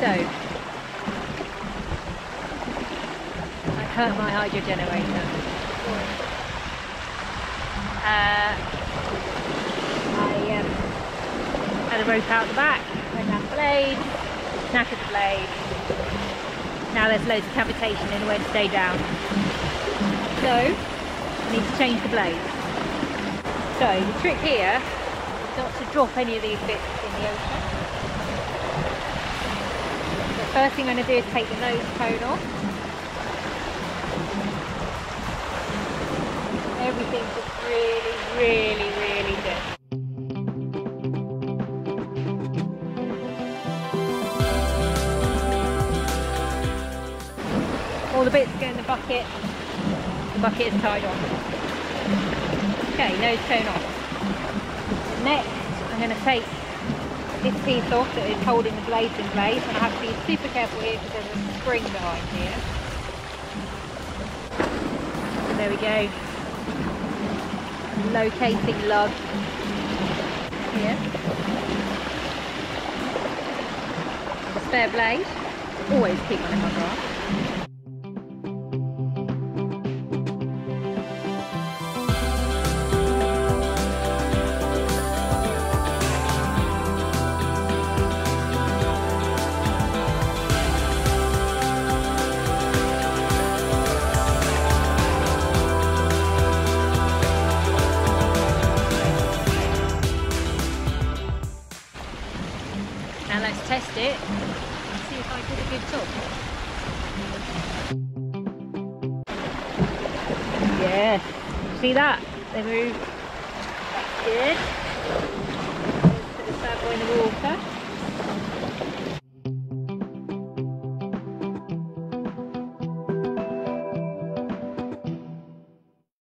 So, I've hurt my hydro generator. I had a rope out the back, I had blades, knackered the blade. Now there's loads of cavitation in where to stay down. So, I need to change the blade. So, the trick here is not to drop any of these bits in the ocean. The first thing I'm going to do is take the nose cone off. Everything's just really good. All the bits go in the bucket. The bucket is tied off. Okay, nose cone off. Next, I'm going to take this piece off that is holding the blades in place, and I have to be super careful here because there's a spring behind here. So there we go. Locating lug here. A spare blade. Always keep one in my grasp. Now let's test it and see if I did a good job. Yeah, see that? They move. That's good. Put the bad boy in the water.